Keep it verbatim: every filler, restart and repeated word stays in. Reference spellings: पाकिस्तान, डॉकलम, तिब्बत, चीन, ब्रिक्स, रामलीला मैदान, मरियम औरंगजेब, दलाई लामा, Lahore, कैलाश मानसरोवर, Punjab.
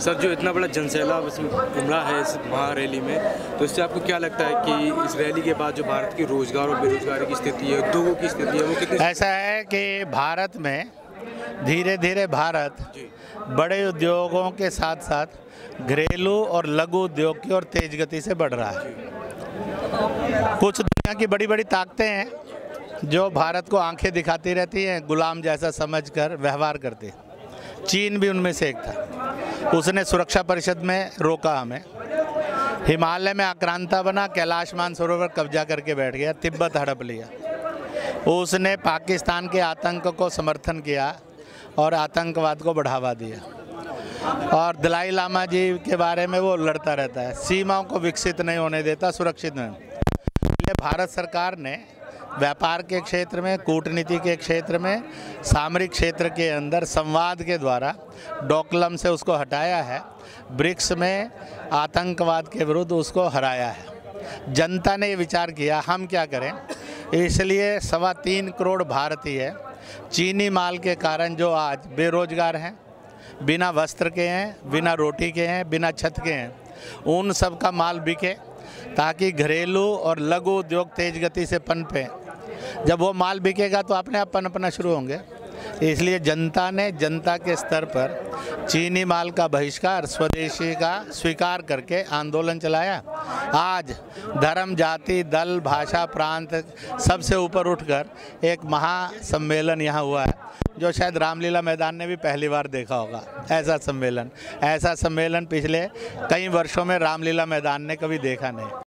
Sir जो इतना बड़ा जनसैलाब अब इसमें उमड़ा है इस महारैली में, तो इससे आपको क्या लगता है कि इस रैली के बाद जो भारत की रोजगार और बेरोजगारी की स्थिति है, उद्योगों की स्थिति है, वो कितनी? ऐसा है कि भारत में धीरे धीरे भारत बड़े उद्योगों के साथ साथ घरेलू और लघु उद्योग की ओर तेज गति से बढ़ रहा है। कुछ दुनिया की बड़ी बड़ी ताकतें हैं जो भारत को आंखें दिखाती रहती हैं, गुलाम जैसा समझकर व्यवहार करते। चीन भी उनमें से एक था, उसने सुरक्षा परिषद में रोका हमें। हिमालय में आक्रांता बना, कैलाश मानसरोवर कब्जा करके बैठ गया, तिब्बत हड़प लिया। उसने पाकिस्तान के आतंक को समर्थन किया और आतंकवाद को बढ़ावा दिया। और दलाई लामा जी के बारे में वो लड़ता रहता है, सीमाओं को विकसित नहीं होने देता, सुरक्षित नहीं। इसलिए भारत सरकार ने व्यापार के क्षेत्र में, कूटनीति के क्षेत्र में, सामरिक क्षेत्र के अंदर संवाद के द्वारा डॉकलम से उसको हटाया है, ब्रिक्स में आतंकवाद के विरुद्ध उसको हराया है। जनता ने ये विचार किया हम क्या करें, इसलिए सवा तीन करोड़ भारतीय चीनी माल के कारण जो आज बेरोजगार हैं, बिना वस्त्र के हैं, बिना रोटी के हैं, बिना छत के हैं, उन सब का माल बिके ताकि घरेलू और लघु उद्योग तेज गति से पनपे। जब वो माल बिकेगा तो अपने आप पनपना शुरू होंगे। इसलिए जनता ने जनता के स्तर पर चीनी माल का बहिष्कार, स्वदेशी का स्वीकार करके आंदोलन चलाया। आज धर्म, जाति, दल, भाषा, प्रांत सबसे ऊपर उठकर एक महासम्मेलन यहाँ हुआ है, जो शायद रामलीला मैदान ने भी पहली बार देखा होगा। ऐसा सम्मेलन ऐसा सम्मेलन पिछले कई वर्षों में रामलीला मैदान ने कभी देखा नहीं।